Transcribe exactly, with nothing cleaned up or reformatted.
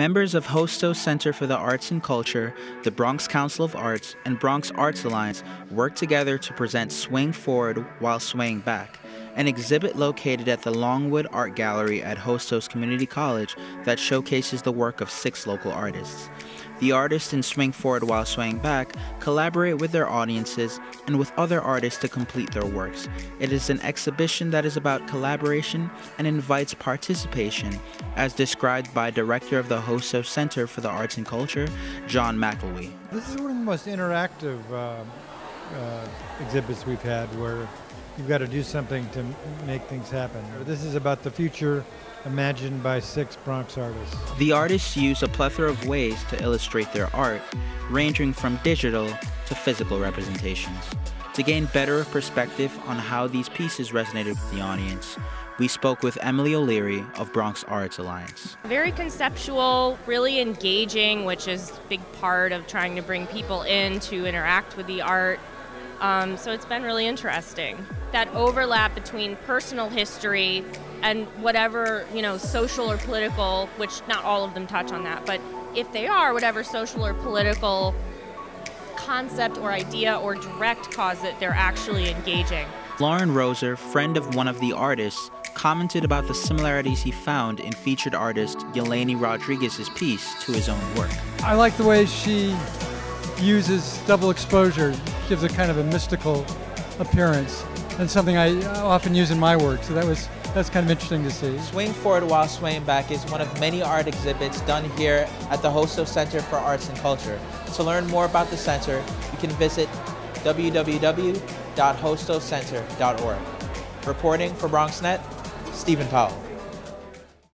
Members of Hostos Center for the Arts and Culture, the Bronx Council of Arts, and Bronx Arts Alliance worked together to present Swing Forward While Swaying Back, an exhibit located at the Longwood Art Gallery at Hostos Community College that showcases the work of six local artists. The artists in Swing Forward While Swaying Back collaborate with their audiences and with other artists to complete their works. It is an exhibition that is about collaboration and invites participation, as described by director of the Hostos Center for the Arts and Culture, John McElwee. This is one of the most interactive uh, uh, exhibits we've had, where you've got to do something to make things happen. This is about the future imagined by six Bronx artists. The artists use a plethora of ways to illustrate their art, ranging from digital to physical representations. To gain better perspective on how these pieces resonated with the audience, we spoke with Emily O'Leary of Bronx Arts Alliance. Very conceptual, really engaging, which is a big part of trying to bring people in to interact with the art. Um, so it's been really interesting. That overlap between personal history and whatever, you know, social or political, which not all of them touch on that, but if they are, whatever social or political concept or idea or direct cause that they're actually engaging. Lorin Roser, friend of one of the artists, commented about the similarities he found in featured artist Yeleni Rodriguez's piece to his own work. I like the way she uses double exposure, gives a kind of a mystical appearance, and something I often use in my work, so that was that's kind of interesting to see. Swing Forward While Swaying Back is one of many art exhibits done here at the Hostos Center for Arts and Culture. To learn more about the center, you can visit w w w dot hostos center dot org. Reporting for BronxNet, Stephen Powell.